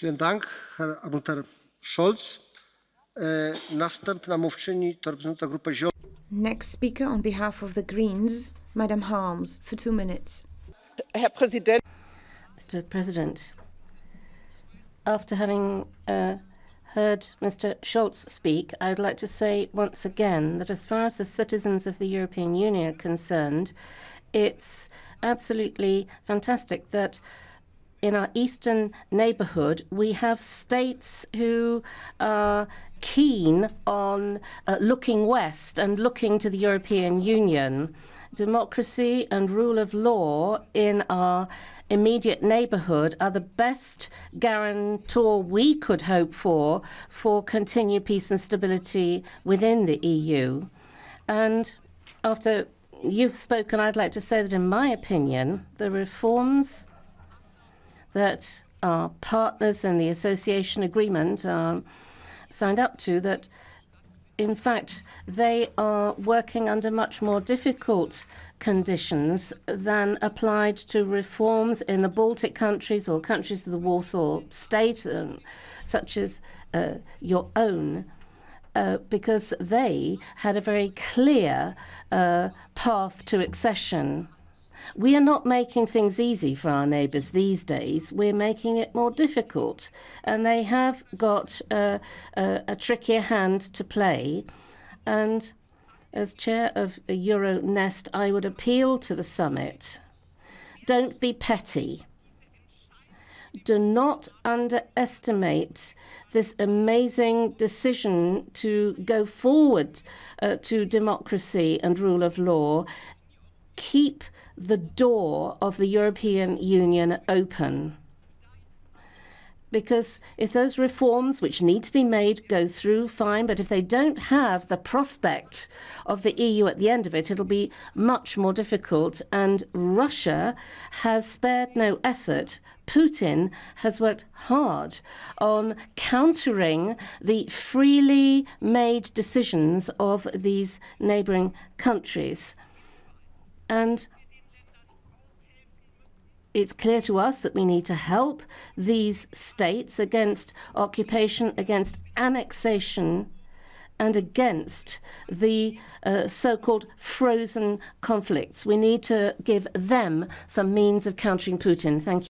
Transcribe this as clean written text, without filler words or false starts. Vielen Dank, Herr Abgeordneter Scholz. Następna mówczyni to reprezentująca grupę Zielonych. Next speaker on behalf of the Greens, Madam Harms, for 2 minutes. Herr Präsident. Mr. President, after having heard Mr. Scholz speak, I would like to say once again that as far as the citizens of the European Union are concerned, it's absolutely fantastic that in our eastern neighborhood, we have states who are keen on looking west and looking to the European Union. Democracy and rule of law in our immediate neighborhood are the best guarantor we could hope for continued peace and stability within the EU. And after you've spoken, I'd like to say that in my opinion, the reforms that our partners in the association agreement signed up to, that in fact they are working under much more difficult conditions than applied to reforms in the Baltic countries or countries of the Warsaw State, such as your own, because they had a very clear path to accession. We are not making things easy for our neighbours these days. We're making it more difficult, and they have got a trickier hand to play. And as chair of Euronest, I would appeal to the summit. Don't be petty. Do not underestimate this amazing decision to go forward to democracy and rule of law. Keep the door of the European Union open. Because if those reforms which need to be made go through, fine, but if they don't have the prospect of the EU at the end of it, it'll be much more difficult. And Russia has spared no effort. Putin has worked hard on countering the freely made decisions of these neighbouring countries. And it's clear to us that we need to help these states against occupation, against annexation, and against the so-called frozen conflicts. We need to give them some means of countering Putin. Thank you.